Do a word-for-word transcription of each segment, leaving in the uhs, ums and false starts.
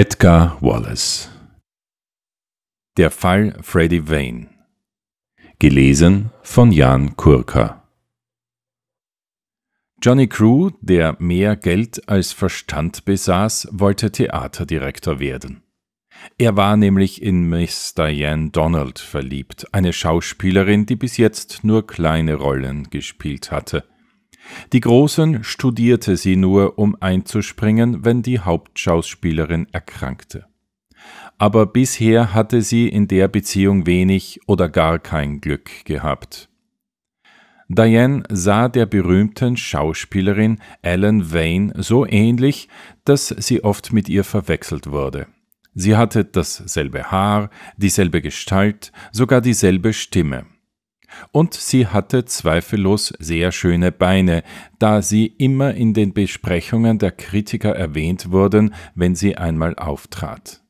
Edgar Wallace. Der Fall Freddie Vane. Gelesen von Jan Kurka. Johnny Crewe, der mehr Geld als Verstand besaß, wollte Theaterdirektor werden. Er war nämlich in Miss Diane Donald verliebt, eine Schauspielerin, die bis jetzt nur kleine Rollen gespielt hatte. Die großen studierte sie nur, um einzuspringen, wenn die Hauptschauspielerin erkrankte. Aber bisher hatte sie in der Beziehung wenig oder gar kein Glück gehabt. Diane sah der berühmten Schauspielerin Elsa Vane so ähnlich, dass sie oft mit ihr verwechselt wurde. Sie hatte dasselbe Haar, dieselbe Gestalt, sogar dieselbe Stimme. Und sie hatte zweifellos sehr schöne Beine, da sie immer in den Besprechungen der Kritiker erwähnt wurden, wenn sie einmal auftrat.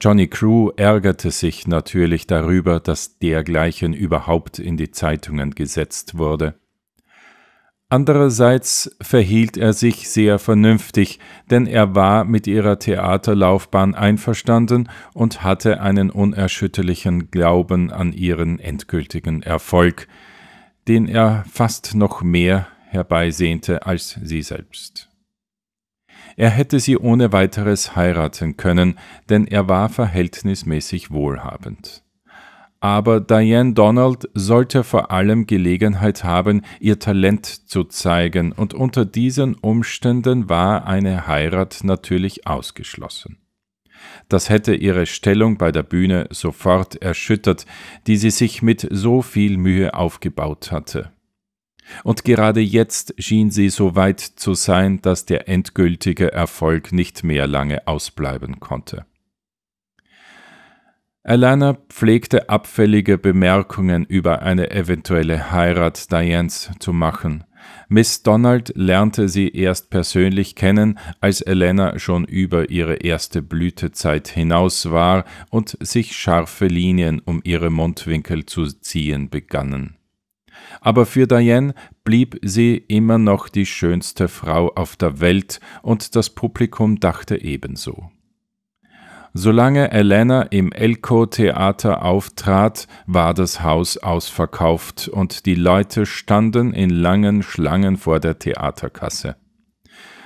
Johnny Crewe ärgerte sich natürlich darüber, dass dergleichen überhaupt in die Zeitungen gesetzt wurde. Andererseits verhielt er sich sehr vernünftig, denn er war mit ihrer Theaterlaufbahn einverstanden und hatte einen unerschütterlichen Glauben an ihren endgültigen Erfolg, den er fast noch mehr herbeisehnte als sie selbst. Er hätte sie ohne weiteres heiraten können, denn er war verhältnismäßig wohlhabend. Aber Diane Donald sollte vor allem Gelegenheit haben, ihr Talent zu zeigen, und unter diesen Umständen war eine Heirat natürlich ausgeschlossen. Das hätte ihre Stellung bei der Bühne sofort erschüttert, die sie sich mit so viel Mühe aufgebaut hatte. Und gerade jetzt schien sie so weit zu sein, dass der endgültige Erfolg nicht mehr lange ausbleiben konnte. Elena pflegte abfällige Bemerkungen über eine eventuelle Heirat Dianes zu machen. Miss Donald lernte sie erst persönlich kennen, als Elena schon über ihre erste Blütezeit hinaus war und sich scharfe Linien um ihre Mundwinkel zu ziehen begannen. Aber für Diane blieb sie immer noch die schönste Frau auf der Welt, und das Publikum dachte ebenso. Solange Elena im Elko-Theater auftrat, war das Haus ausverkauft und die Leute standen in langen Schlangen vor der Theaterkasse.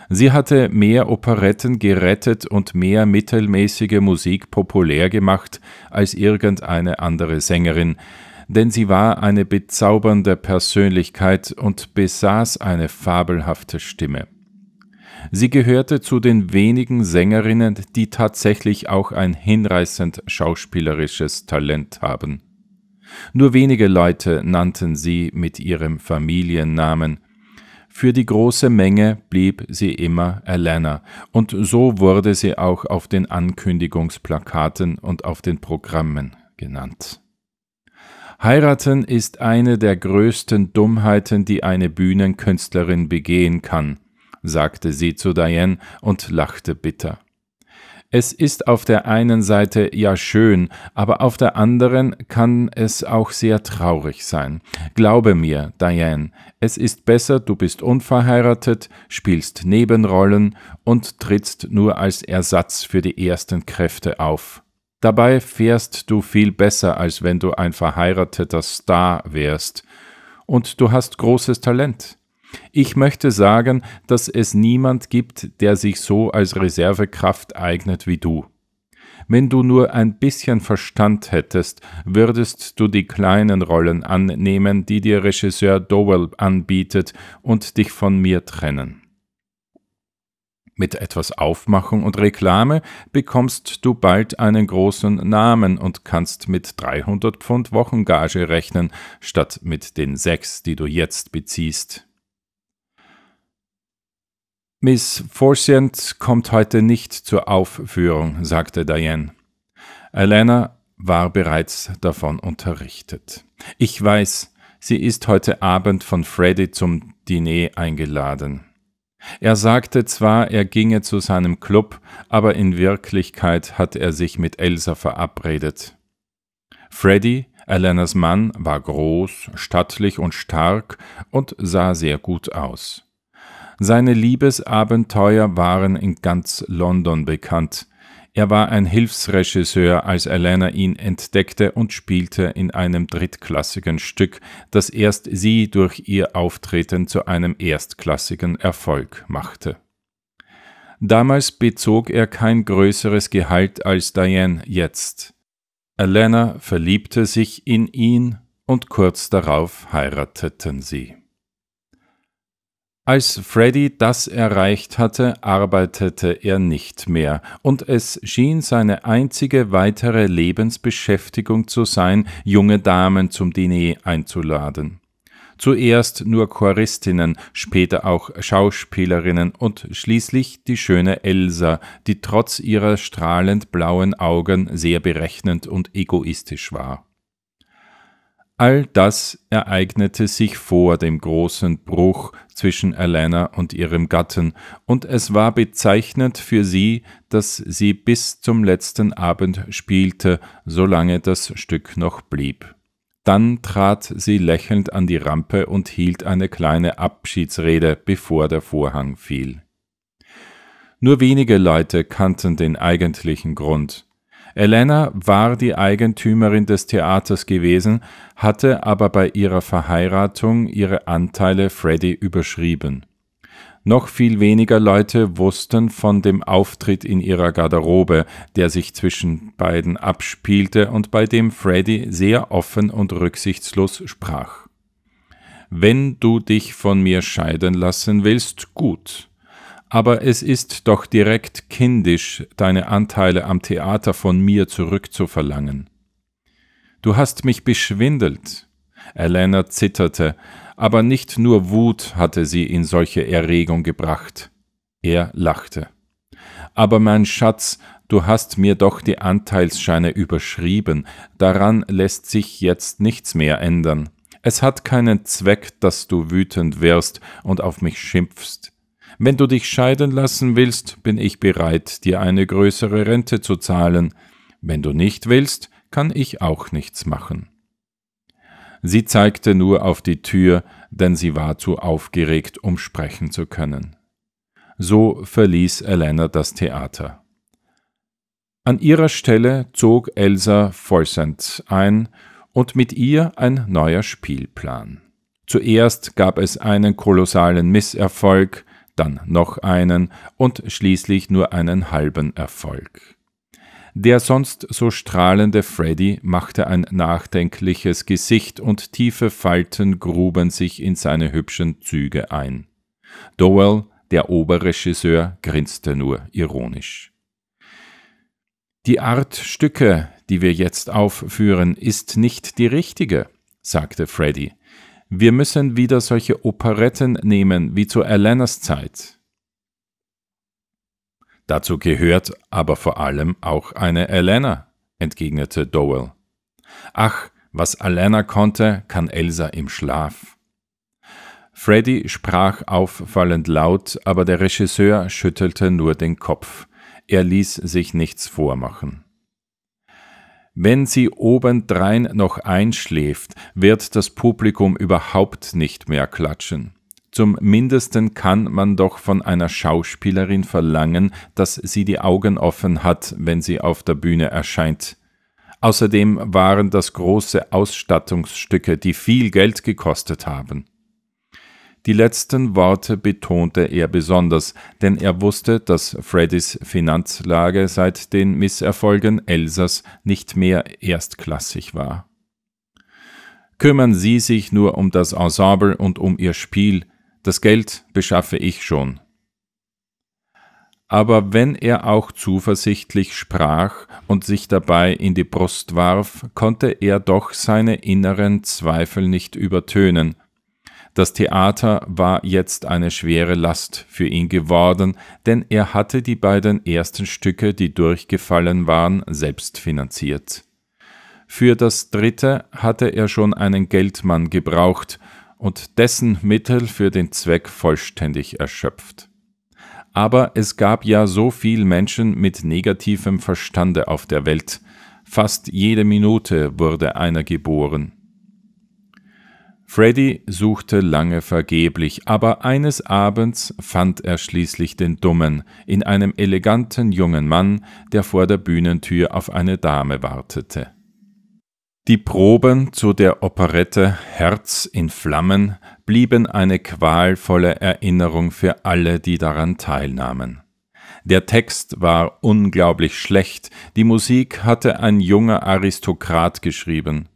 Sie hatte mehr Operetten gerettet und mehr mittelmäßige Musik populär gemacht als irgendeine andere Sängerin, denn sie war eine bezaubernde Persönlichkeit und besaß eine fabelhafte Stimme. Sie gehörte zu den wenigen Sängerinnen, die tatsächlich auch ein hinreißend schauspielerisches Talent haben. Nur wenige Leute nannten sie mit ihrem Familiennamen. Für die große Menge blieb sie immer Elena, und so wurde sie auch auf den Ankündigungsplakaten und auf den Programmen genannt. Heiraten ist eine der größten Dummheiten, die eine Bühnenkünstlerin begehen kann, sagte sie zu Diane und lachte bitter. Es ist auf der einen Seite ja schön, aber auf der anderen kann es auch sehr traurig sein. Glaube mir, Diane, es ist besser, du bist unverheiratet, spielst Nebenrollen und trittst nur als Ersatz für die ersten Kräfte auf. Dabei fährst du viel besser, als wenn du ein verheirateter Star wärst. Und du hast großes Talent. Ich möchte sagen, dass es niemand gibt, der sich so als Reservekraft eignet wie du. Wenn du nur ein bisschen Verstand hättest, würdest du die kleinen Rollen annehmen, die dir Regisseur Dowell anbietet, und dich von mir trennen. Mit etwas Aufmachung und Reklame bekommst du bald einen großen Namen und kannst mit dreihundert Pfund Wochengage rechnen, statt mit den sechs, die du jetzt beziehst. Miss Forsend kommt heute nicht zur Aufführung, sagte Diane. Elena war bereits davon unterrichtet. Ich weiß, sie ist heute Abend von Freddie zum Diner eingeladen. Er sagte zwar, er ginge zu seinem Club, aber in Wirklichkeit hat er sich mit Elsa verabredet. Freddie, Elenas Mann, war groß, stattlich und stark und sah sehr gut aus. Seine Liebesabenteuer waren in ganz London bekannt. Er war ein Hilfsregisseur, als Elena ihn entdeckte, und spielte in einem drittklassigen Stück, das erst sie durch ihr Auftreten zu einem erstklassigen Erfolg machte. Damals bezog er kein größeres Gehalt als Diane jetzt. Elena verliebte sich in ihn und kurz darauf heirateten sie. Als Freddie das erreicht hatte, arbeitete er nicht mehr, und es schien seine einzige weitere Lebensbeschäftigung zu sein, junge Damen zum Diner einzuladen. Zuerst nur Choristinnen, später auch Schauspielerinnen und schließlich die schöne Elsa, die trotz ihrer strahlend blauen Augen sehr berechnend und egoistisch war. All das ereignete sich vor dem großen Bruch zwischen Elena und ihrem Gatten, und es war bezeichnend für sie, dass sie bis zum letzten Abend spielte, solange das Stück noch blieb. Dann trat sie lächelnd an die Rampe und hielt eine kleine Abschiedsrede, bevor der Vorhang fiel. Nur wenige Leute kannten den eigentlichen Grund. Elena war die Eigentümerin des Theaters gewesen, hatte aber bei ihrer Verheiratung ihre Anteile Freddie überschrieben. Noch viel weniger Leute wussten von dem Auftritt in ihrer Garderobe, der sich zwischen beiden abspielte und bei dem Freddie sehr offen und rücksichtslos sprach. »Wenn du dich von mir scheiden lassen willst, gut. Aber es ist doch direkt kindisch, deine Anteile am Theater von mir zurückzuverlangen. Du hast mich beschwindelt.« Elena zitterte, aber nicht nur Wut hatte sie in solche Erregung gebracht. Er lachte. »Aber mein Schatz, du hast mir doch die Anteilsscheine überschrieben. Daran lässt sich jetzt nichts mehr ändern. Es hat keinen Zweck, dass du wütend wirst und auf mich schimpfst. Wenn du dich scheiden lassen willst, bin ich bereit, dir eine größere Rente zu zahlen. Wenn du nicht willst, kann ich auch nichts machen.« Sie zeigte nur auf die Tür, denn sie war zu aufgeregt, um sprechen zu können. So verließ Elena das Theater. An ihrer Stelle zog Elsa Vollsend ein und mit ihr ein neuer Spielplan. Zuerst gab es einen kolossalen Misserfolg, dann noch einen und schließlich nur einen halben Erfolg. Der sonst so strahlende Freddie machte ein nachdenkliches Gesicht und tiefe Falten gruben sich in seine hübschen Züge ein. Dowell, der Oberregisseur, grinste nur ironisch. »Die Art Stücke, die wir jetzt aufführen, ist nicht die richtige«, sagte Freddie. »Wir müssen wieder solche Operetten nehmen, wie zu Elenas Zeit.« »Dazu gehört aber vor allem auch eine Elena«, entgegnete Dowell. »Ach, was Elena konnte, kann Elsa im Schlaf.« Freddie sprach auffallend laut, aber der Regisseur schüttelte nur den Kopf. Er ließ sich nichts vormachen. »Wenn sie obendrein noch einschläft, wird das Publikum überhaupt nicht mehr klatschen. Zum Mindesten kann man doch von einer Schauspielerin verlangen, dass sie die Augen offen hat, wenn sie auf der Bühne erscheint. Außerdem waren das große Ausstattungsstücke, die viel Geld gekostet haben.« Die letzten Worte betonte er besonders, denn er wusste, dass Freddys Finanzlage seit den Misserfolgen Elsas nicht mehr erstklassig war. »Kümmern Sie sich nur um das Ensemble und um Ihr Spiel. Das Geld beschaffe ich schon.« Aber wenn er auch zuversichtlich sprach und sich dabei in die Brust warf, konnte er doch seine inneren Zweifel nicht übertönen. Das Theater war jetzt eine schwere Last für ihn geworden, denn er hatte die beiden ersten Stücke, die durchgefallen waren, selbst finanziert. Für das dritte hatte er schon einen Geldmann gebraucht und dessen Mittel für den Zweck vollständig erschöpft. Aber es gab ja so viele Menschen mit negativem Verstande auf der Welt. Fast jede Minute wurde einer geboren. Freddie suchte lange vergeblich, aber eines Abends fand er schließlich den Dummen in einem eleganten jungen Mann, der vor der Bühnentür auf eine Dame wartete. Die Proben zu der Operette »Herz in Flammen« blieben eine qualvolle Erinnerung für alle, die daran teilnahmen. Der Text war unglaublich schlecht, die Musik hatte ein junger Aristokrat geschrieben.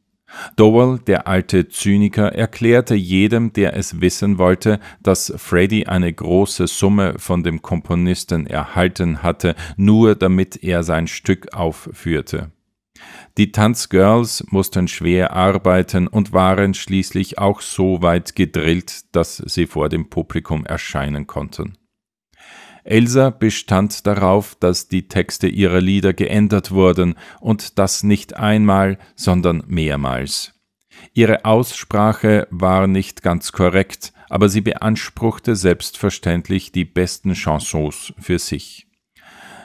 Dowell, der alte Zyniker, erklärte jedem, der es wissen wollte, dass Freddie eine große Summe von dem Komponisten erhalten hatte, nur damit er sein Stück aufführte. Die Tanzgirls mussten schwer arbeiten und waren schließlich auch so weit gedrillt, dass sie vor dem Publikum erscheinen konnten. Elsa bestand darauf, dass die Texte ihrer Lieder geändert wurden, und das nicht einmal, sondern mehrmals. Ihre Aussprache war nicht ganz korrekt, aber sie beanspruchte selbstverständlich die besten Chansons für sich.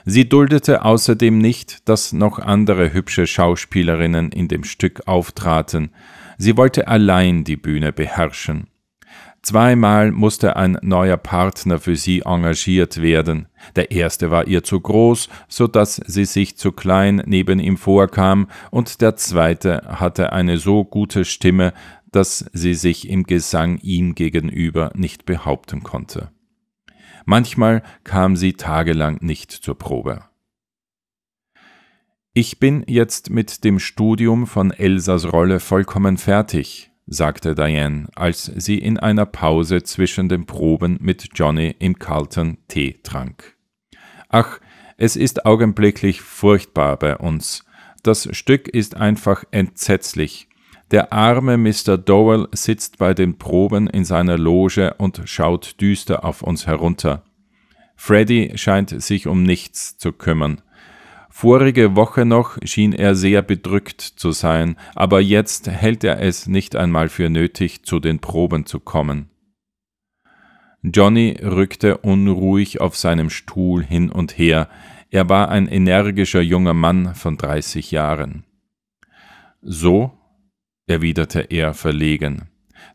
Sie duldete außerdem nicht, dass noch andere hübsche Schauspielerinnen in dem Stück auftraten. Sie wollte allein die Bühne beherrschen. Zweimal musste ein neuer Partner für sie engagiert werden. Der erste war ihr zu groß, so dass sie sich zu klein neben ihm vorkam, und der zweite hatte eine so gute Stimme, dass sie sich im Gesang ihm gegenüber nicht behaupten konnte. Manchmal kam sie tagelang nicht zur Probe. »Ich bin jetzt mit dem Studium von Elsas Rolle vollkommen fertig«, sagte Diane, als sie in einer Pause zwischen den Proben mit Johnny im Carlton Tee trank. »Ach, es ist augenblicklich furchtbar bei uns. Das Stück ist einfach entsetzlich. Der arme Mister Doyle sitzt bei den Proben in seiner Loge und schaut düster auf uns herunter. Freddie scheint sich um nichts zu kümmern. Vorige Woche noch schien er sehr bedrückt zu sein, aber jetzt hält er es nicht einmal für nötig, zu den Proben zu kommen.« Johnny rückte unruhig auf seinem Stuhl hin und her. Er war ein energischer junger Mann von dreißig Jahren. »So?« erwiderte er verlegen.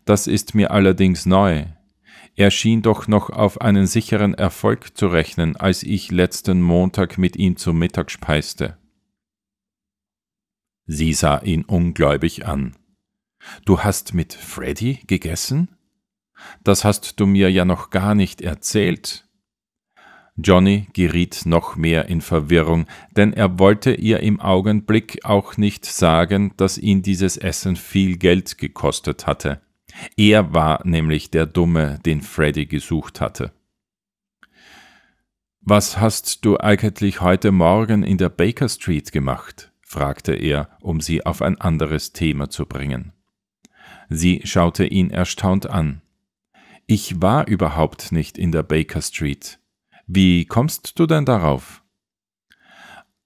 »Das ist mir allerdings neu. Er schien doch noch auf einen sicheren Erfolg zu rechnen, als ich letzten Montag mit ihm zu Mittag speiste.« Sie sah ihn ungläubig an. »Du hast mit Freddie gegessen? Das hast du mir ja noch gar nicht erzählt.« Johnny geriet noch mehr in Verwirrung, denn er wollte ihr im Augenblick auch nicht sagen, dass ihn dieses Essen viel Geld gekostet hatte. Er war nämlich der Dumme, den Freddie gesucht hatte. »Was hast du eigentlich heute Morgen in der Baker Street gemacht?« fragte er, um sie auf ein anderes Thema zu bringen. Sie schaute ihn erstaunt an. »Ich war überhaupt nicht in der Baker Street. Wie kommst du denn darauf?«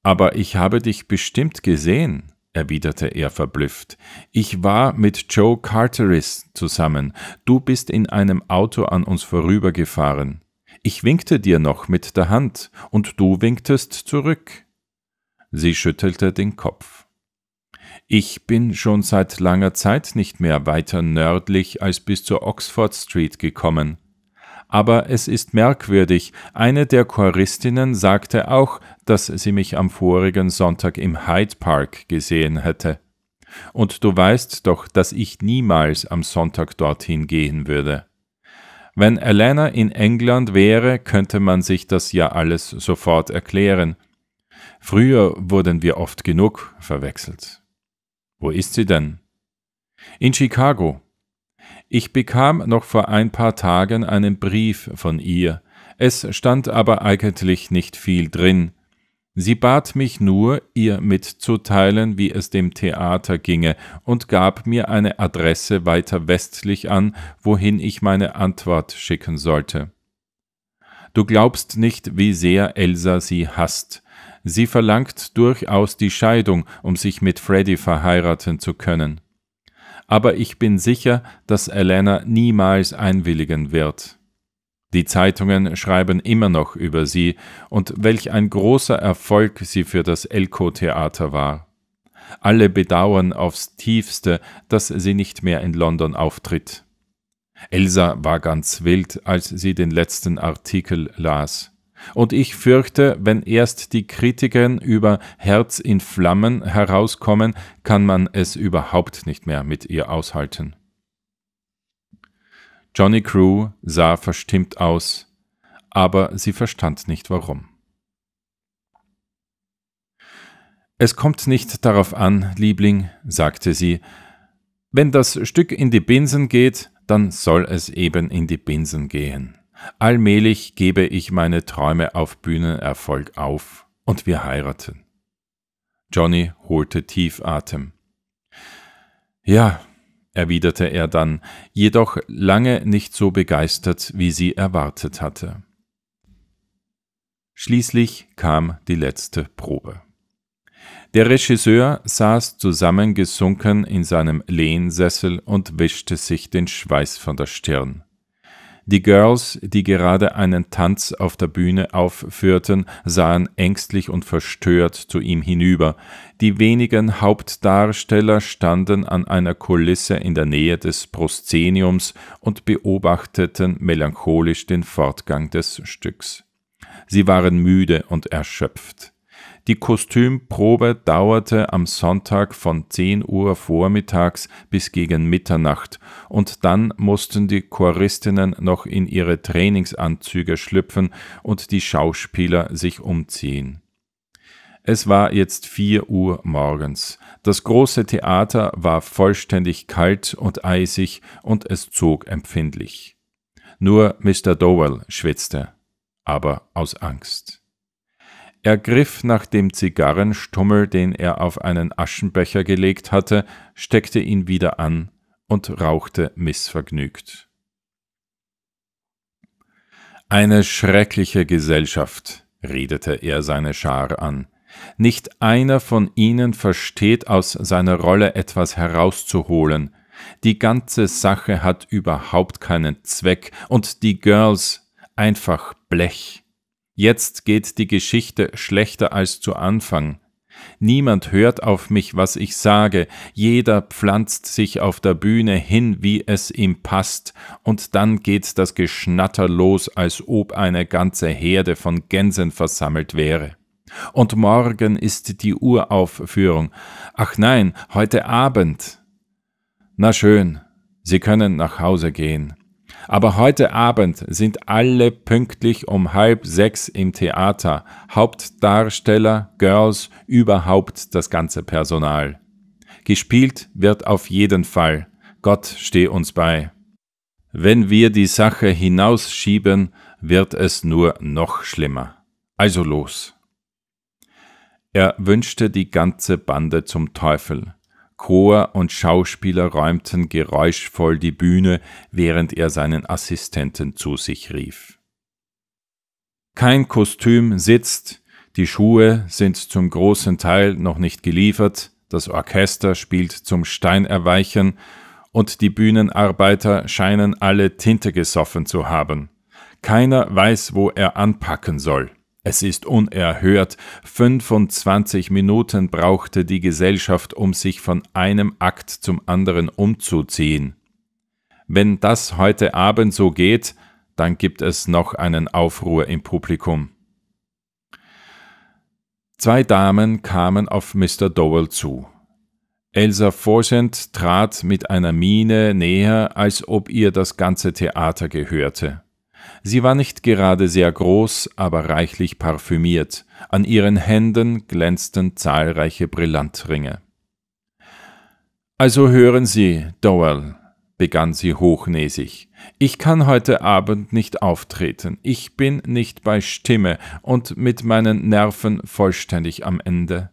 »Aber ich habe dich bestimmt gesehen«, erwiderte er verblüfft. »Ich war mit Joe Carteris zusammen. Du bist in einem Auto an uns vorübergefahren. Ich winkte dir noch mit der Hand, und du winktest zurück.« Sie schüttelte den Kopf. »Ich bin schon seit langer Zeit nicht mehr weiter nördlich als bis zur Oxford Street gekommen. Aber es ist merkwürdig, eine der Choristinnen sagte auch, dass sie mich am vorigen Sonntag im Hyde Park gesehen hätte. Und du weißt doch, dass ich niemals am Sonntag dorthin gehen würde. Wenn Elena in England wäre, könnte man sich das ja alles sofort erklären. Früher wurden wir oft genug verwechselt.« »Wo ist sie denn?« »In Chicago. Ich bekam noch vor ein paar Tagen einen Brief von ihr. Es stand aber eigentlich nicht viel drin. Sie bat mich nur, ihr mitzuteilen, wie es dem Theater ginge, und gab mir eine Adresse weiter westlich an, wohin ich meine Antwort schicken sollte. Du glaubst nicht, wie sehr Elsa sie hasst. Sie verlangt durchaus die Scheidung, um sich mit Freddie verheiraten zu können. Aber ich bin sicher, dass Elena niemals einwilligen wird. Die Zeitungen schreiben immer noch über sie, und welch ein großer Erfolg sie für das Elko-Theater war. Alle bedauern aufs Tiefste, dass sie nicht mehr in London auftritt. Elsa war ganz wild, als sie den letzten Artikel las. Und ich fürchte, wenn erst die Kritiken über Herz in Flammen herauskommen, kann man es überhaupt nicht mehr mit ihr aushalten. Johnny Crewe sah verstimmt aus, aber sie verstand nicht, warum. »Es kommt nicht darauf an, Liebling«, sagte sie. »Wenn das Stück in die Binsen geht, dann soll es eben in die Binsen gehen. Allmählich gebe ich meine Träume auf Bühnenerfolg auf, und wir heiraten.« Johnny holte tief Atem. »Ja«, erwiderte er dann, jedoch lange nicht so begeistert, wie sie erwartet hatte. Schließlich kam die letzte Probe. Der Regisseur saß zusammengesunken in seinem Lehnsessel und wischte sich den Schweiß von der Stirn. Die Girls, die gerade einen Tanz auf der Bühne aufführten, sahen ängstlich und verstört zu ihm hinüber. Die wenigen Hauptdarsteller standen an einer Kulisse in der Nähe des Proszeniums und beobachteten melancholisch den Fortgang des Stücks. Sie waren müde und erschöpft. Die Kostümprobe dauerte am Sonntag von zehn Uhr vormittags bis gegen Mitternacht, und dann mussten die Choristinnen noch in ihre Trainingsanzüge schlüpfen und die Schauspieler sich umziehen. Es war jetzt vier Uhr morgens. Das große Theater war vollständig kalt und eisig, und es zog empfindlich. Nur Mister Doyle schwitzte, aber aus Angst. Er griff nach dem Zigarrenstummel, den er auf einen Aschenbecher gelegt hatte, steckte ihn wieder an und rauchte missvergnügt. »Eine schreckliche Gesellschaft«, redete er seine Schar an. »Nicht einer von ihnen versteht, aus seiner Rolle etwas herauszuholen. Die ganze Sache hat überhaupt keinen Zweck, und die Girls einfach Blech. Jetzt geht die Geschichte schlechter als zu Anfang. Niemand hört auf mich, was ich sage. Jeder pflanzt sich auf der Bühne hin, wie es ihm passt, und dann geht das Geschnatter los, als ob eine ganze Herde von Gänsen versammelt wäre. Und morgen ist die Uraufführung. Ach nein, heute Abend. Na schön, Sie können nach Hause gehen. Aber heute Abend sind alle pünktlich um halb sechs im Theater, Hauptdarsteller, Girls, überhaupt das ganze Personal. Gespielt wird auf jeden Fall, Gott steh uns bei. Wenn wir die Sache hinausschieben, wird es nur noch schlimmer. Also los. Er wünschte die ganze Bande zum Teufel. Chor und Schauspieler räumten geräuschvoll die Bühne, während er seinen Assistenten zu sich rief. Kein Kostüm sitzt, die Schuhe sind zum großen Teil noch nicht geliefert, das Orchester spielt zum Steinerweichen und die Bühnenarbeiter scheinen alle Tinte gesoffen zu haben. Keiner weiß, wo er anpacken soll. Es ist unerhört, fünfundzwanzig Minuten brauchte die Gesellschaft, um sich von einem Akt zum anderen umzuziehen. Wenn das heute Abend so geht, dann gibt es noch einen Aufruhr im Publikum. Zwei Damen kamen auf Mister Doyle zu. Elsa Forsend trat mit einer Miene näher, als ob ihr das ganze Theater gehörte. Sie war nicht gerade sehr groß, aber reichlich parfümiert. An ihren Händen glänzten zahlreiche Brillantringe. »Also hören Sie, Dowell«, begann sie hochnäsig, »ich kann heute Abend nicht auftreten. Ich bin nicht bei Stimme und mit meinen Nerven vollständig am Ende.«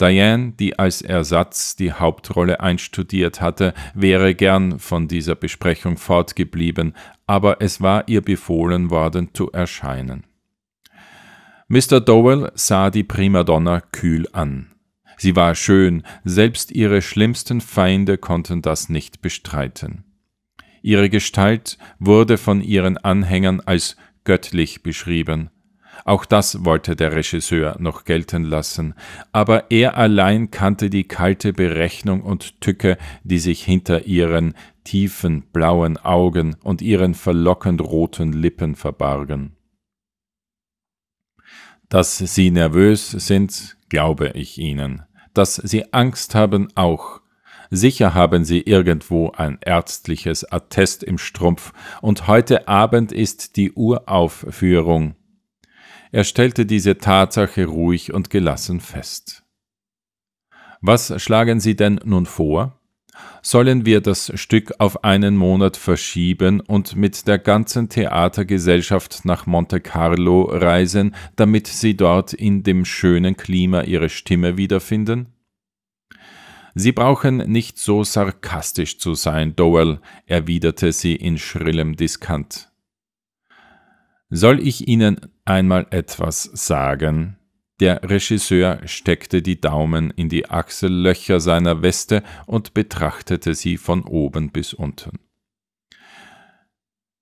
Diane, die als Ersatz die Hauptrolle einstudiert hatte, wäre gern von dieser Besprechung fortgeblieben, aber es war ihr befohlen worden, zu erscheinen. Mister Doyle sah die Primadonna kühl an. Sie war schön, selbst ihre schlimmsten Feinde konnten das nicht bestreiten. Ihre Gestalt wurde von ihren Anhängern als göttlich beschrieben. Auch das wollte der Regisseur noch gelten lassen, aber er allein kannte die kalte Berechnung und Tücke, die sich hinter ihren tiefen blauen Augen und ihren verlockend roten Lippen verbargen. Dass Sie nervös sind, glaube ich Ihnen. Dass Sie Angst haben, auch. Sicher haben Sie irgendwo ein ärztliches Attest im Strumpf, und heute Abend ist die Uraufführung. Er stellte diese Tatsache ruhig und gelassen fest. Was schlagen Sie denn nun vor? Sollen wir das Stück auf einen Monat verschieben und mit der ganzen Theatergesellschaft nach Monte Carlo reisen, damit sie dort in dem schönen Klima ihre Stimme wiederfinden? Sie brauchen nicht so sarkastisch zu sein, Dowell, erwiderte sie in schrillem Diskant. Soll ich Ihnen einmal etwas sagen? Der Regisseur steckte die Daumen in die Achsellöcher seiner Weste und betrachtete sie von oben bis unten.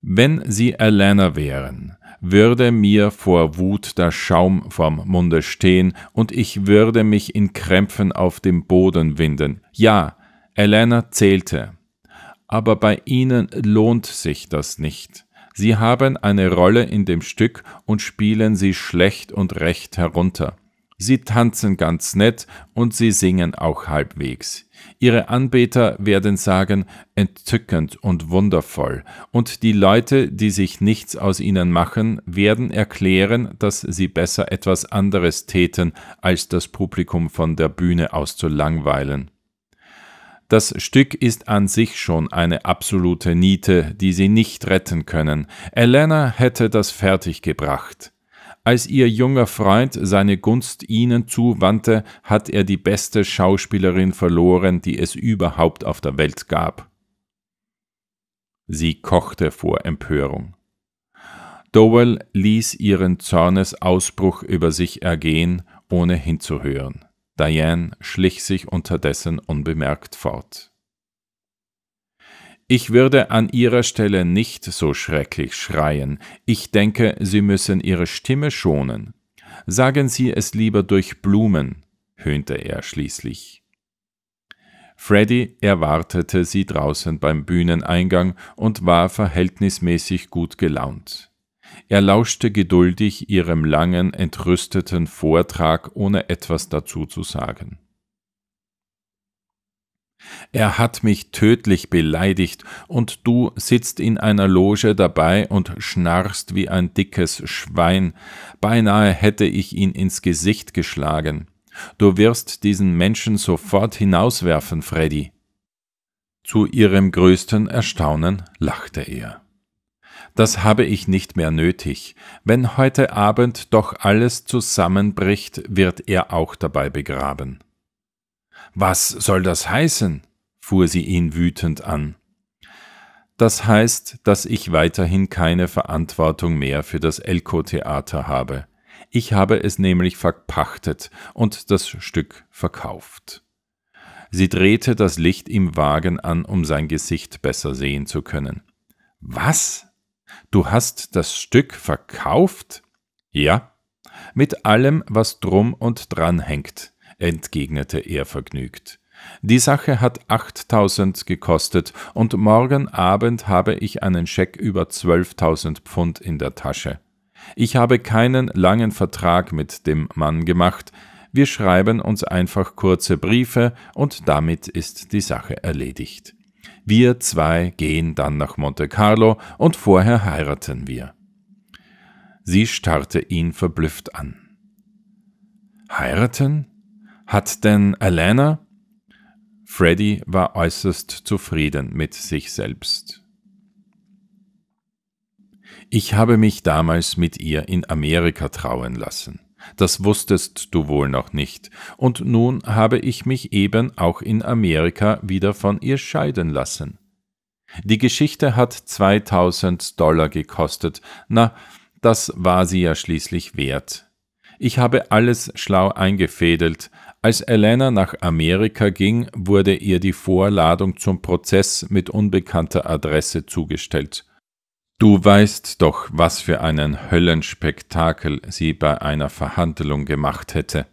Wenn Sie Elena wären, würde mir vor Wut der Schaum vom Munde stehen und ich würde mich in Krämpfen auf dem Boden winden. Ja, Elena zählte. Aber bei Ihnen lohnt sich das nicht. Sie haben eine Rolle in dem Stück und spielen sie schlecht und recht herunter. Sie tanzen ganz nett und sie singen auch halbwegs. Ihre Anbeter werden sagen, entzückend und wundervoll, und die Leute, die sich nichts aus ihnen machen, werden erklären, dass sie besser etwas anderes täten, als das Publikum von der Bühne aus zu langweilen. Das Stück ist an sich schon eine absolute Niete, die Sie nicht retten können. Elena hätte das fertiggebracht. Als ihr junger Freund seine Gunst Ihnen zuwandte, hat er die beste Schauspielerin verloren, die es überhaupt auf der Welt gab. Sie kochte vor Empörung. Dowell ließ ihren Zornesausbruch über sich ergehen, ohne hinzuhören. Diane schlich sich unterdessen unbemerkt fort. Ich würde an Ihrer Stelle nicht so schrecklich schreien. Ich denke, Sie müssen Ihre Stimme schonen. Sagen Sie es lieber durch Blumen, höhnte er schließlich. Freddie erwartete sie draußen beim Bühneneingang und war verhältnismäßig gut gelaunt. Er lauschte geduldig ihrem langen, entrüsteten Vortrag, ohne etwas dazu zu sagen. Er hat mich tödlich beleidigt, und du sitzt in einer Loge dabei und schnarchst wie ein dickes Schwein. Beinahe hätte ich ihn ins Gesicht geschlagen. Du wirst diesen Menschen sofort hinauswerfen, Freddie. Zu ihrem größten Erstaunen lachte er. Das habe ich nicht mehr nötig. Wenn heute Abend doch alles zusammenbricht, wird er auch dabei begraben. Was soll das heißen? Fuhr sie ihn wütend an. Das heißt, dass ich weiterhin keine Verantwortung mehr für das Elko-Theater habe. Ich habe es nämlich verpachtet und das Stück verkauft. Sie drehte das Licht im Wagen an, um sein Gesicht besser sehen zu können. Was? Du hast das Stück verkauft? Ja, mit allem, was drum und dran hängt, entgegnete er vergnügt. Die Sache hat achttausend gekostet und morgen Abend habe ich einen Scheck über zwölftausend Pfund in der Tasche. Ich habe keinen langen Vertrag mit dem Mann gemacht. Wir schreiben uns einfach kurze Briefe und damit ist die Sache erledigt. Wir zwei gehen dann nach Monte Carlo und vorher heiraten wir. Sie starrte ihn verblüfft an. Heiraten? Hat denn Elena? Freddie war äußerst zufrieden mit sich selbst. Ich habe mich damals mit ihr in Amerika trauen lassen. Das wusstest du wohl noch nicht, und nun habe ich mich eben auch in Amerika wieder von ihr scheiden lassen. Die Geschichte hat zweitausend Dollar gekostet, na, das war sie ja schließlich wert. Ich habe alles schlau eingefädelt. Als Elena nach Amerika ging, wurde ihr die Vorladung zum Prozess mit unbekannter Adresse zugestellt. Du weißt doch, was für einen Höllenspektakel sie bei einer Verhandlung gemacht hätte.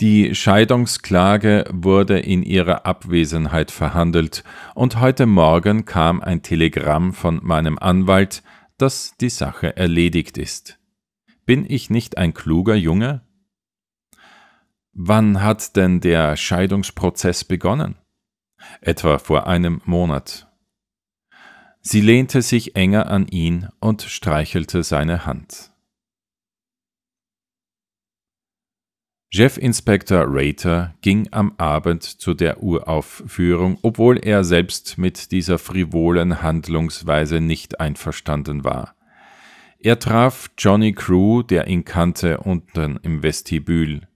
Die Scheidungsklage wurde in ihrer Abwesenheit verhandelt, und heute Morgen kam ein Telegramm von meinem Anwalt, dass die Sache erledigt ist. Bin ich nicht ein kluger Junge? Wann hat denn der Scheidungsprozess begonnen? Etwa vor einem Monat. Sie lehnte sich enger an ihn und streichelte seine Hand. Chief Inspector Rater ging am Abend zu der Uraufführung, obwohl er selbst mit dieser frivolen Handlungsweise nicht einverstanden war. Er traf Johnny Crewe, der ihn kannte, unten im Vestibül.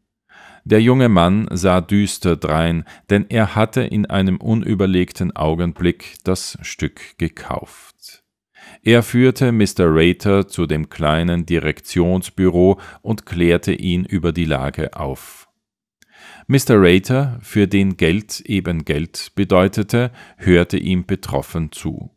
Der junge Mann sah düster drein, denn er hatte in einem unüberlegten Augenblick das Stück gekauft. Er führte Mister Rater zu dem kleinen Direktionsbüro und klärte ihn über die Lage auf. Mister Rater, für den Geld eben Geld bedeutete, hörte ihm betroffen zu.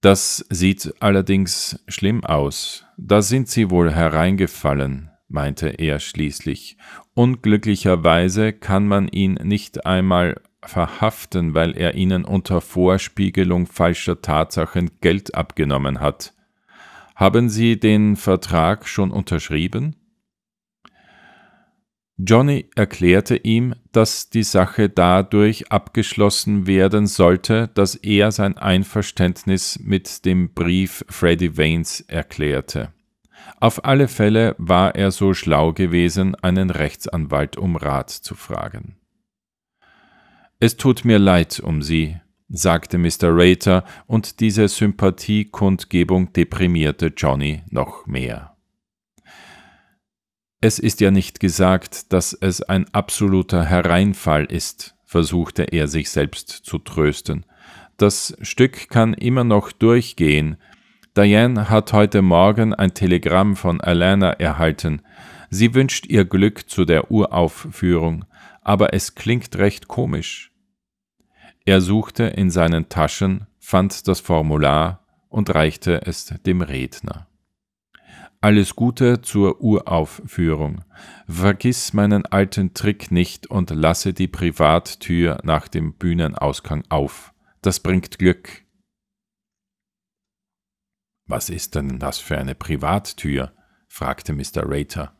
»Das sieht allerdings schlimm aus. Da sind Sie wohl hereingefallen«, meinte er schließlich. »Unglücklicherweise kann man ihn nicht einmal verhaften, weil er ihnen unter Vorspiegelung falscher Tatsachen Geld abgenommen hat. Haben Sie den Vertrag schon unterschrieben?« Johnny erklärte ihm, dass die Sache dadurch abgeschlossen werden sollte, dass er sein Einverständnis mit dem Brief Freddie Vanes erklärte. Auf alle Fälle war er so schlau gewesen, einen Rechtsanwalt um Rat zu fragen. »Es tut mir leid um Sie«, sagte Mister Rater, und diese Sympathiekundgebung deprimierte Johnny noch mehr. »Es ist ja nicht gesagt, dass es ein absoluter Hereinfall ist«, versuchte er sich selbst zu trösten. »Das Stück kann immer noch durchgehen. Diane hat heute Morgen ein Telegramm von Elena erhalten. Sie wünscht ihr Glück zu der Uraufführung, aber es klingt recht komisch.« Er suchte in seinen Taschen, fand das Formular und reichte es dem Redner. »Alles Gute zur Uraufführung. Vergiss meinen alten Trick nicht und lasse die Privattür nach dem Bühnenausgang auf. Das bringt Glück.« »Was ist denn das für eine Privattür?« fragte Mister Rater.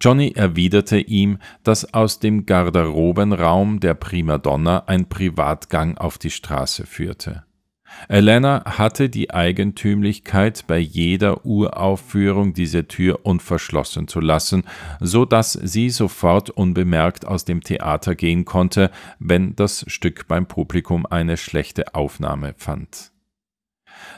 Johnny erwiderte ihm, dass aus dem Garderobenraum der Primadonna ein Privatgang auf die Straße führte. Elena hatte die Eigentümlichkeit, bei jeder Uraufführung diese Tür unverschlossen zu lassen, so dass sie sofort unbemerkt aus dem Theater gehen konnte, wenn das Stück beim Publikum eine schlechte Aufnahme fand.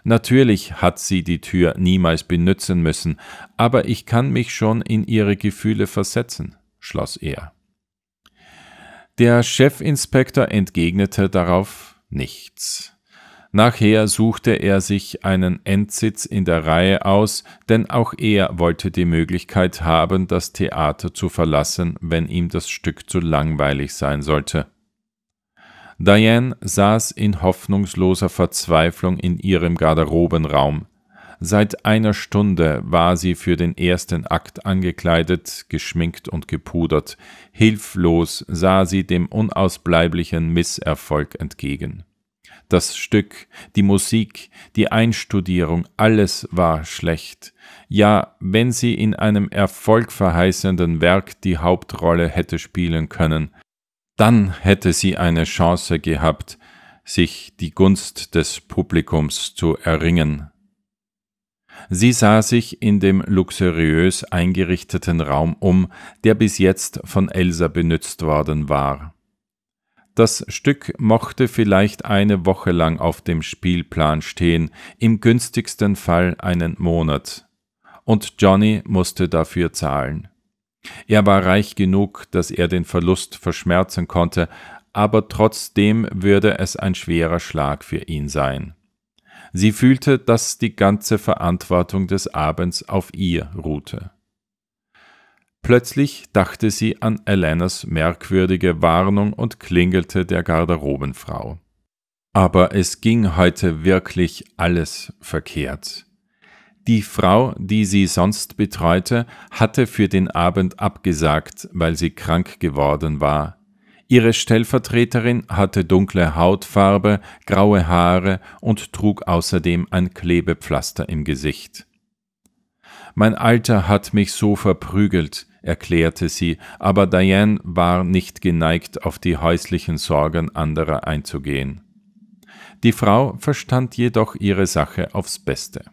Natürlich hat sie die Tür niemals benutzen müssen, aber ich kann mich schon in ihre Gefühle versetzen«, schloss er. Der Chefinspektor entgegnete darauf nichts. Nachher suchte er sich einen Endsitz in der Reihe aus, denn auch er wollte die Möglichkeit haben, das Theater zu verlassen, wenn ihm das Stück zu langweilig sein sollte. Diane saß in hoffnungsloser Verzweiflung in ihrem Garderobenraum. Seit einer Stunde war sie für den ersten Akt angekleidet, geschminkt und gepudert. Hilflos sah sie dem unausbleiblichen Misserfolg entgegen. Das Stück, die Musik, die Einstudierung, alles war schlecht. Ja, wenn sie in einem erfolgverheißenden Werk die Hauptrolle hätte spielen können, dann hätte sie eine Chance gehabt, sich die Gunst des Publikums zu erringen. Sie sah sich in dem luxuriös eingerichteten Raum um, der bis jetzt von Elsa benutzt worden war. Das Stück mochte vielleicht eine Woche lang auf dem Spielplan stehen, im günstigsten Fall einen Monat. Und Johnny musste dafür zahlen. Er war reich genug, dass er den Verlust verschmerzen konnte, aber trotzdem würde es ein schwerer Schlag für ihn sein. Sie fühlte, dass die ganze Verantwortung des Abends auf ihr ruhte. Plötzlich dachte sie an Elenas merkwürdige Warnung und klingelte der Garderobenfrau. Aber es ging heute wirklich alles verkehrt. Die Frau, die sie sonst betreute, hatte für den Abend abgesagt, weil sie krank geworden war. Ihre Stellvertreterin hatte dunkle Hautfarbe, graue Haare und trug außerdem ein Klebepflaster im Gesicht. »Mein Alter hat mich so verprügelt«, erklärte sie, aber Diane war nicht geneigt, auf die häuslichen Sorgen anderer einzugehen. Die Frau verstand jedoch ihre Sache aufs Beste.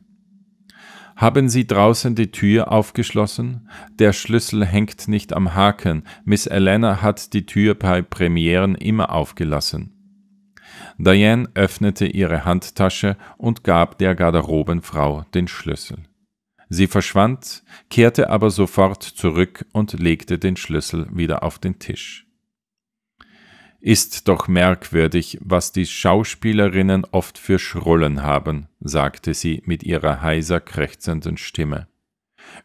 »Haben Sie draußen die Tür aufgeschlossen? Der Schlüssel hängt nicht am Haken. Miss Elena hat die Tür bei Premieren immer aufgelassen.« Diane öffnete ihre Handtasche und gab der Garderobenfrau den Schlüssel. Sie verschwand, kehrte aber sofort zurück und legte den Schlüssel wieder auf den Tisch. »Ist doch merkwürdig, was die Schauspielerinnen oft für Schrullen haben«, sagte sie mit ihrer heiser, krächzenden Stimme.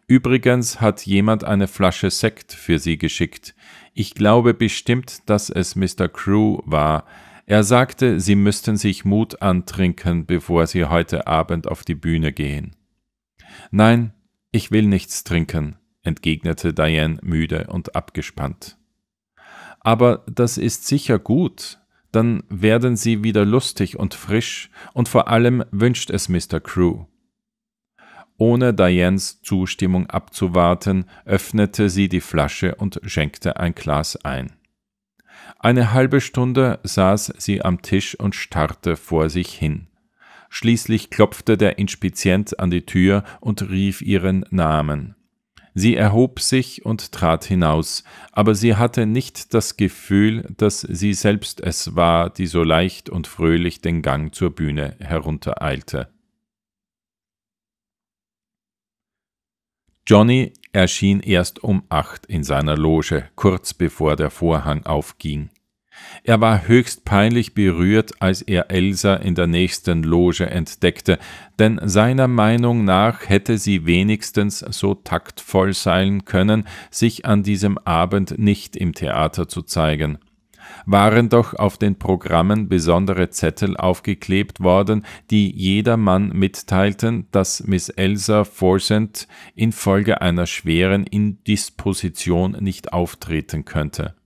»Übrigens hat jemand eine Flasche Sekt für Sie geschickt. Ich glaube bestimmt, dass es Mister Crewe war. Er sagte, Sie müssten sich Mut antrinken, bevor Sie heute Abend auf die Bühne gehen.« »Nein, ich will nichts trinken«, entgegnete Diane müde und abgespannt. »Aber das ist sicher gut. Dann werden Sie wieder lustig und frisch, und vor allem wünscht es Mister Crewe.« Ohne Dianes Zustimmung abzuwarten, öffnete sie die Flasche und schenkte ein Glas ein. Eine halbe Stunde saß sie am Tisch und starrte vor sich hin. Schließlich klopfte der Inspizient an die Tür und rief ihren Namen. Sie erhob sich und trat hinaus, aber sie hatte nicht das Gefühl, dass sie selbst es war, die so leicht und fröhlich den Gang zur Bühne heruntereilte. Johnny erschien erst um acht in seiner Loge, kurz bevor der Vorhang aufging. Er war höchst peinlich berührt, als er Elsa in der nächsten Loge entdeckte, denn seiner Meinung nach hätte sie wenigstens so taktvoll sein können, sich an diesem Abend nicht im Theater zu zeigen. Waren doch auf den Programmen besondere Zettel aufgeklebt worden, die jedermann mitteilten, dass Miss Elsa Forsend infolge einer schweren Indisposition nicht auftreten könnte.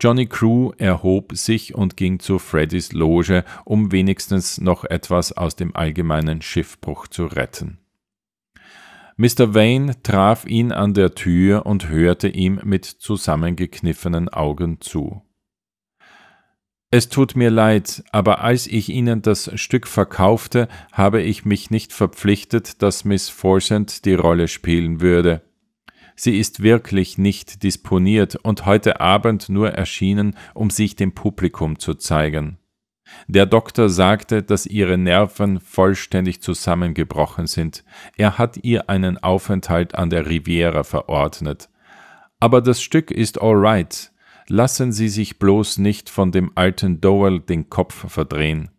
Johnny Crewe erhob sich und ging zu Freddys Loge, um wenigstens noch etwas aus dem allgemeinen Schiffbruch zu retten. Mister Vane traf ihn an der Tür und hörte ihm mit zusammengekniffenen Augen zu. »Es tut mir leid, aber als ich Ihnen das Stück verkaufte, habe ich mich nicht verpflichtet, dass Miss Forsend die Rolle spielen würde. Sie ist wirklich nicht disponiert und heute Abend nur erschienen, um sich dem Publikum zu zeigen. Der Doktor sagte, dass ihre Nerven vollständig zusammengebrochen sind. Er hat ihr einen Aufenthalt an der Riviera verordnet. Aber das Stück ist alright. Lassen Sie sich bloß nicht von dem alten Dowell den Kopf verdrehen.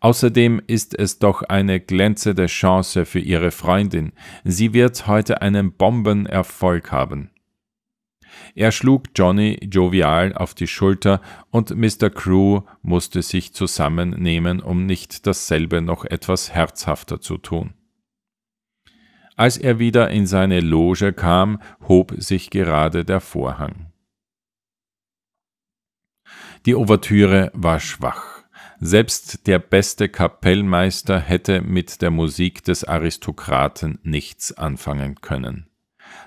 Außerdem ist es doch eine glänzende Chance für Ihre Freundin. Sie wird heute einen Bombenerfolg haben.« Er schlug Johnny jovial auf die Schulter und Mister Crewe musste sich zusammennehmen, um nicht dasselbe noch etwas herzhafter zu tun. Als er wieder in seine Loge kam, hob sich gerade der Vorhang. Die Ouvertüre war schwach. Selbst der beste Kapellmeister hätte mit der Musik des Aristokraten nichts anfangen können.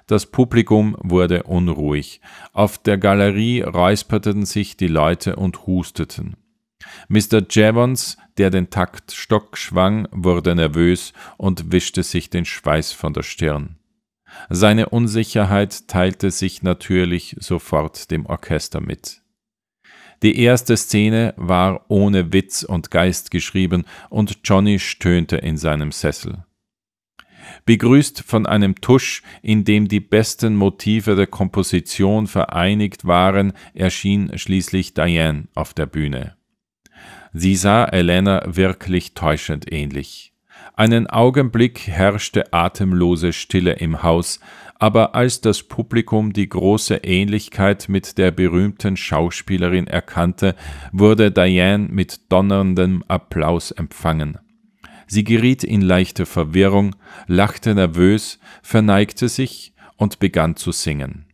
Das Publikum wurde unruhig. Auf der Galerie räusperten sich die Leute und husteten. Mister Jevons, der den Taktstock schwang, wurde nervös und wischte sich den Schweiß von der Stirn. Seine Unsicherheit teilte sich natürlich sofort dem Orchester mit. Die erste Szene war ohne Witz und Geist geschrieben und Johnny stöhnte in seinem Sessel. Begrüßt von einem Tusch, in dem die besten Motive der Komposition vereinigt waren, erschien schließlich Diane auf der Bühne. Sie sah Elena wirklich täuschend ähnlich. Einen Augenblick herrschte atemlose Stille im Haus, aber als das Publikum die große Ähnlichkeit mit der berühmten Schauspielerin erkannte, wurde Diane mit donnerndem Applaus empfangen. Sie geriet in leichte Verwirrung, lachte nervös, verneigte sich und begann zu singen.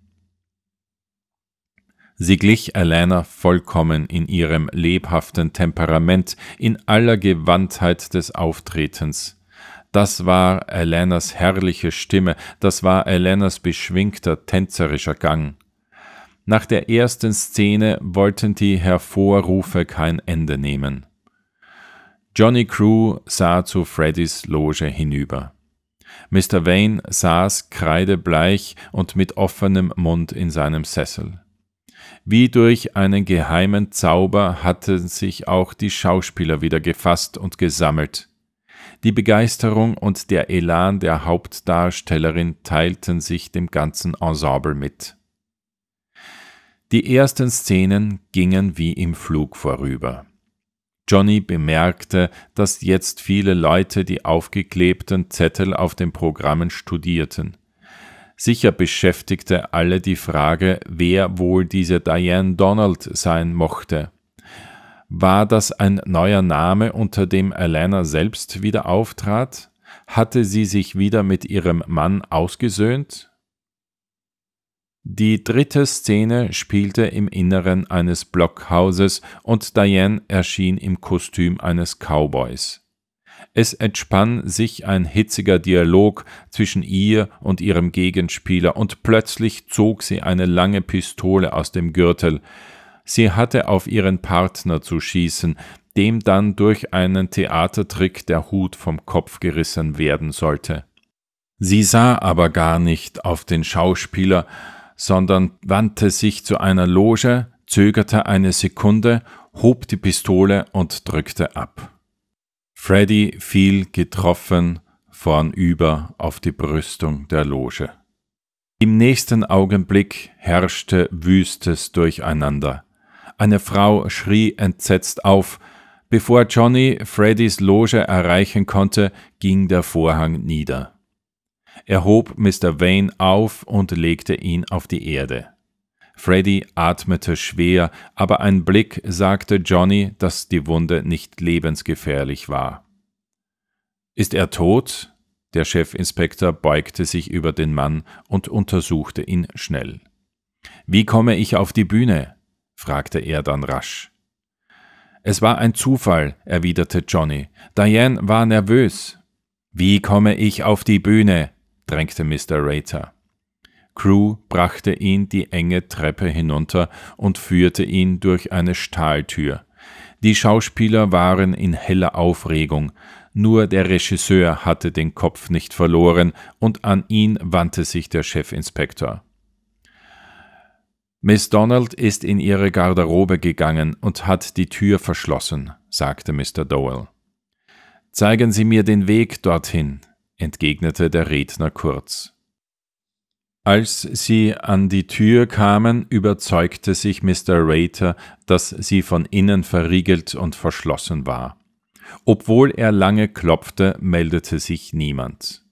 Sie glich Elena vollkommen in ihrem lebhaften Temperament, in aller Gewandtheit des Auftretens. Das war Elenas herrliche Stimme, das war Elenas beschwingter, tänzerischer Gang. Nach der ersten Szene wollten die Hervorrufe kein Ende nehmen. Johnny Crewe sah zu Freddys Loge hinüber. Mister Vane saß kreidebleich und mit offenem Mund in seinem Sessel. Wie durch einen geheimen Zauber hatten sich auch die Schauspieler wieder gefasst und gesammelt. Die Begeisterung und der Elan der Hauptdarstellerin teilten sich dem ganzen Ensemble mit. Die ersten Szenen gingen wie im Flug vorüber. Johnny bemerkte, dass jetzt viele Leute die aufgeklebten Zettel auf den Programmen studierten. Sicher beschäftigte alle die Frage, wer wohl diese Diane Donald sein mochte. War das ein neuer Name, unter dem Elena selbst wieder auftrat? Hatte sie sich wieder mit ihrem Mann ausgesöhnt? Die dritte Szene spielte im Inneren eines Blockhauses und Diane erschien im Kostüm eines Cowboys. Es entspann sich ein hitziger Dialog zwischen ihr und ihrem Gegenspieler und plötzlich zog sie eine lange Pistole aus dem Gürtel. Sie hatte auf ihren Partner zu schießen, dem dann durch einen Theatertrick der Hut vom Kopf gerissen werden sollte. Sie sah aber gar nicht auf den Schauspieler, sondern wandte sich zu einer Loge, zögerte eine Sekunde, hob die Pistole und drückte ab. Freddie fiel getroffen vornüber auf die Brüstung der Loge. Im nächsten Augenblick herrschte wüstes Durcheinander. Eine Frau schrie entsetzt auf. Bevor Johnny Freddys Loge erreichen konnte, ging der Vorhang nieder. Er hob Mister Vane auf und legte ihn auf die Erde. Freddie atmete schwer, aber ein Blick sagte Johnny, dass die Wunde nicht lebensgefährlich war. »Ist er tot?« Der Chefinspektor beugte sich über den Mann und untersuchte ihn schnell. »Wie komme ich auf die Bühne?« fragte er dann rasch. »Es war ein Zufall«, erwiderte Johnny. »Diane war nervös.« »Wie komme ich auf die Bühne?« drängte Mister Rater. Crewe brachte ihn die enge Treppe hinunter und führte ihn durch eine Stahltür. Die Schauspieler waren in heller Aufregung. Nur der Regisseur hatte den Kopf nicht verloren und an ihn wandte sich der Chefinspektor. »Miss Donald ist in ihre Garderobe gegangen und hat die Tür verschlossen«, sagte Mister Doyle. »Zeigen Sie mir den Weg dorthin«, entgegnete der Redner kurz. Als sie an die Tür kamen, überzeugte sich Mister Rater, dass sie von innen verriegelt und verschlossen war. Obwohl er lange klopfte, meldete sich niemand.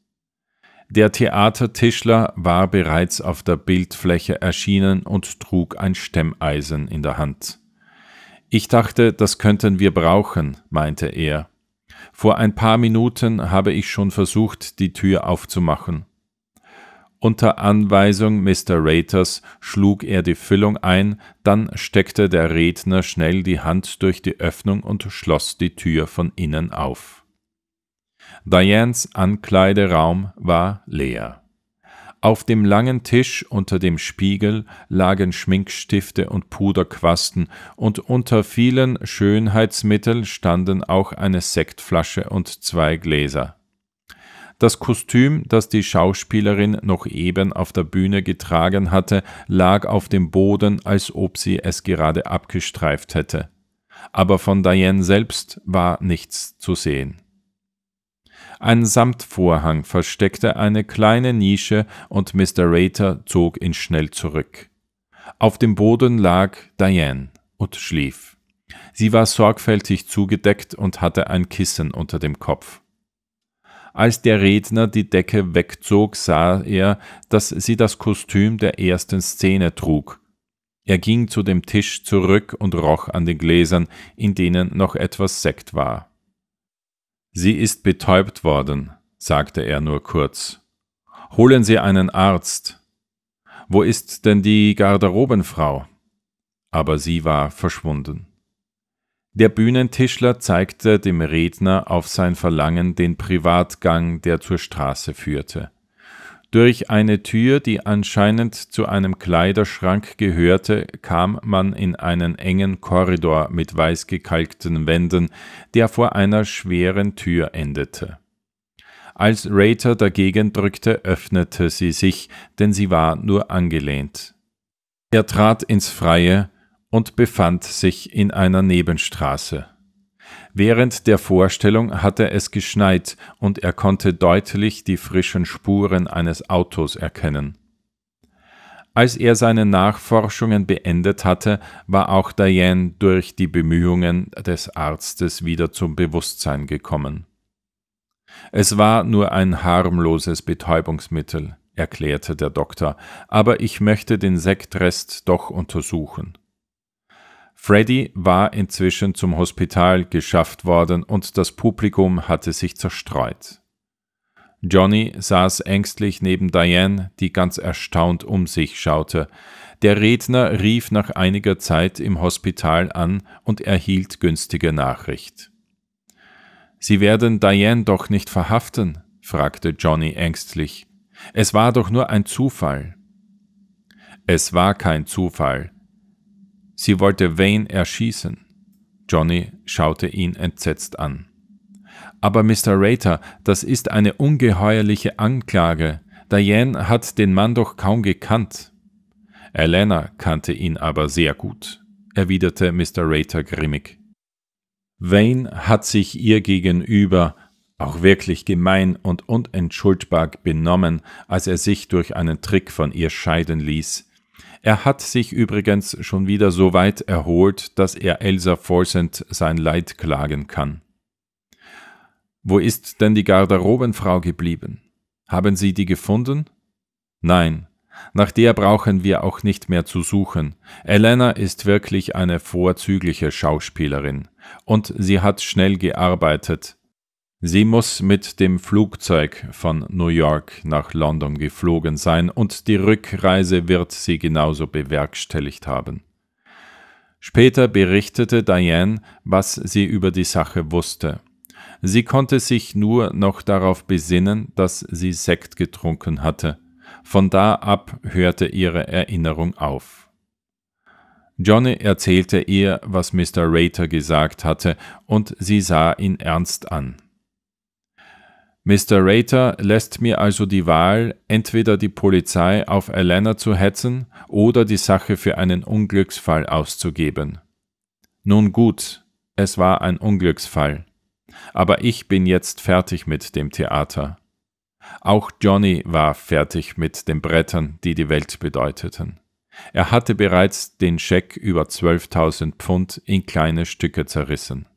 Der Theatertischler war bereits auf der Bildfläche erschienen und trug ein Stemmeisen in der Hand. »Ich dachte, das könnten wir brauchen«, meinte er. »Vor ein paar Minuten habe ich schon versucht, die Tür aufzumachen.« Unter Anweisung Mister Raters schlug er die Füllung ein, dann steckte der Redner schnell die Hand durch die Öffnung und schloss die Tür von innen auf. Dianes Ankleideraum war leer. Auf dem langen Tisch unter dem Spiegel lagen Schminkstifte und Puderquasten und unter vielen Schönheitsmitteln standen auch eine Sektflasche und zwei Gläser. Das Kostüm, das die Schauspielerin noch eben auf der Bühne getragen hatte, lag auf dem Boden, als ob sie es gerade abgestreift hätte. Aber von Diane selbst war nichts zu sehen. Ein Samtvorhang versteckte eine kleine Nische und Mister Rater zog ihn schnell zurück. Auf dem Boden lag Diane und schlief. Sie war sorgfältig zugedeckt und hatte ein Kissen unter dem Kopf. Als der Redner die Decke wegzog, sah er, dass sie das Kostüm der ersten Szene trug. Er ging zu dem Tisch zurück und roch an den Gläsern, in denen noch etwas Sekt war. »Sie ist betäubt worden«, sagte er nur kurz. »Holen Sie einen Arzt.« »Wo ist denn die Garderobenfrau?« Aber sie war verschwunden. Der Bühnentischler zeigte dem Redner auf sein Verlangen den Privatgang, der zur Straße führte. Durch eine Tür, die anscheinend zu einem Kleiderschrank gehörte, kam man in einen engen Korridor mit weiß gekalkten Wänden, der vor einer schweren Tür endete. Als Rater dagegen drückte, öffnete sie sich, denn sie war nur angelehnt. Er trat ins Freie und befand sich in einer Nebenstraße. Während der Vorstellung hatte es geschneit und er konnte deutlich die frischen Spuren eines Autos erkennen. Als er seine Nachforschungen beendet hatte, war auch Diane durch die Bemühungen des Arztes wieder zum Bewusstsein gekommen. »Es war nur ein harmloses Betäubungsmittel«, erklärte der Doktor, »aber ich möchte den Sektrest doch untersuchen.« Freddie war inzwischen zum Hospital geschafft worden und das Publikum hatte sich zerstreut. Johnny saß ängstlich neben Diane, die ganz erstaunt um sich schaute. Der Redner rief nach einiger Zeit im Hospital an und erhielt günstige Nachricht. »Sie werden Diane doch nicht verhaften?« fragte Johnny ängstlich. »Es war doch nur ein Zufall.« »Es war kein Zufall. Sie wollte Vane erschießen.« Johnny schaute ihn entsetzt an. »Aber Mister Rater, das ist eine ungeheuerliche Anklage. Diane hat den Mann doch kaum gekannt.« »Elena kannte ihn aber sehr gut«, erwiderte Mister Rater grimmig. »Vane hat sich ihr gegenüber auch wirklich gemein und unentschuldbar benommen, als er sich durch einen Trick von ihr scheiden ließ. Er hat sich übrigens schon wieder so weit erholt, dass er Elsa Vollsend sein Leid klagen kann.« »Wo ist denn die Garderobenfrau geblieben? Haben Sie die gefunden?« »Nein, nach der brauchen wir auch nicht mehr zu suchen. Elena ist wirklich eine vorzügliche Schauspielerin. Und sie hat schnell gearbeitet. Sie muss mit dem Flugzeug von New York nach London geflogen sein und die Rückreise wird sie genauso bewerkstelligt haben.« Später berichtete Diane, was sie über die Sache wusste. Sie konnte sich nur noch darauf besinnen, dass sie Sekt getrunken hatte. Von da ab hörte ihre Erinnerung auf. Johnny erzählte ihr, was Mister Rater gesagt hatte, und sie sah ihn ernst an. »Mister Rater lässt mir also die Wahl, entweder die Polizei auf Elena zu hetzen oder die Sache für einen Unglücksfall auszugeben. Nun gut, es war ein Unglücksfall. Aber ich bin jetzt fertig mit dem Theater.« Auch Johnny war fertig mit den Brettern, die die Welt bedeuteten. Er hatte bereits den Scheck über zwölftausend Pfund in kleine Stücke zerrissen.